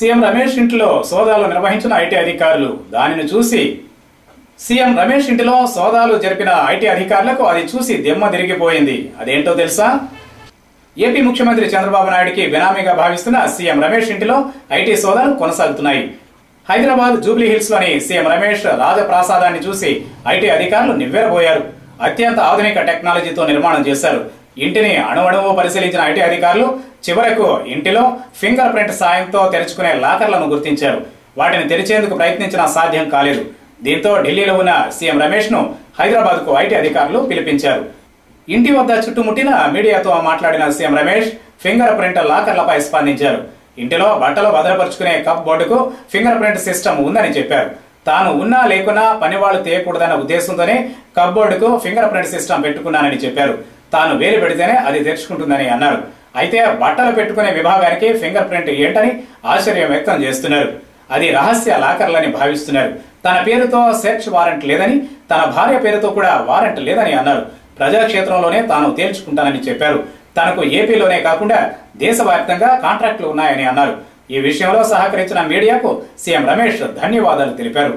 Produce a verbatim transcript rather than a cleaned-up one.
CM Ramesh ఇంటిలో సోదాలు నిర్వహించిన ఐటీ అధికారులు. దానిని చూసి సీఎం రమేష్ ఇంటిలో సోదాలు జరిపిన ఐటీ అధికారులకు అది చూసి దిమ్మ తిరిగిపోయింది. అదేంటో తెలుసా? ఏపీ ముఖ్యమంత్రి చంద్రబాబు నాయుడికి బినామీగా భావిస్తున్న సీఎం రమేష్ ఇంటిలో ఐటీ సోదాలు కొనసాగుతున్నాయి. హైదరాబాద్ జూబ్లీ హిల్స్ లోని సీఎం రమేష్ రాజప్రాసాదాన్ని చూసి ఐటీ అధికారులు నివ్వెరపోయారు. అత్యంత ఆధునిక టెక్నాలజీతో నిర్మాణం చేశారు. ఇంటిని అణువణువు పరిశీలించిన ఐటీ అధికారులు చివరకు ఇంటిలో ఫింగర్ ప్రింట్ సాయంతో తెరుచుకునే లాకర్లను గుర్తించారు. వాటిని తెరిచేందుకు ప్రయత్నించినా సాధ్యం కాలేదు. దీంతో ఢిల్లీలో ఉన్న సీఎం రమేష్ ను హైదరాబాద్ కు ఐటీ అధికారులు పిలిపించారు. ఇంటి వద్ద చుట్టుముట్టిన మీడియాతో మాట్లాడిన సీఎం రమేష్ ఫింగర్ ప్రింట్ లాకర్లపై స్పందించారు. ఇంటిలో బట్టలు భద్రపరుచుకునే కప్ బోర్డుకు ఫింగర్ ప్రింట్ సిస్టమ్ ఉందని చెప్పారు. తాను ఉన్నా లేకున్నా పనివాళ్లు తీయకూడదన్న ఉద్దేశంతోనే కప్ బోర్డుకు ఫింగర్ ప్రింట్ సిస్టమ్ పెట్టుకున్నానని చెప్పారు. తాను వేలు పెడితేనే అది తెరుచుకుంటుందని అన్నారు. అయితే బట్టలు పెట్టుకునే విభాగానికి ఫింగర్ ప్రింట్ ఏంటని ఆశ్చర్యం వ్యక్తం చేస్తున్నారు. అది రహస్య లాకర్లని భావిస్తున్నారు. తన పేరుతో సెర్చ్ వారెంట్ లేదని, తన భార్య పేరుతో కూడా వారెంట్ లేదని అన్నారు. ప్రజాక్షేత్రంలోనే తాను తేల్చుకుంటానని చెప్పారు. తనకు ఏపీలోనే కాకుండా దేశవ్యాప్తంగా కాంట్రాక్టులు ఉన్నాయని అన్నారు. ఈ విషయంలో సహకరించిన మీడియాకు సీఎం రమేష్ ధన్యవాదాలు తెలిపారు.